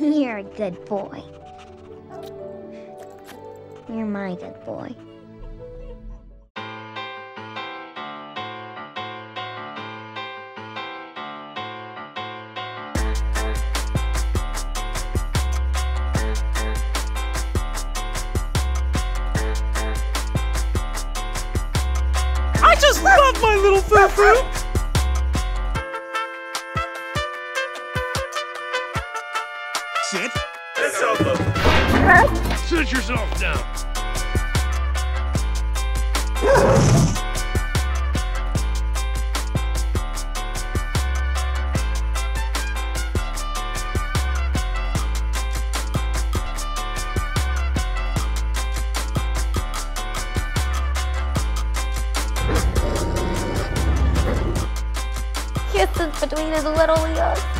You're a good boy. You're my good boy. I just love my little foo-foo! Sit. Let's help him. Huh? Sit yourself down. Kisses between his little ears.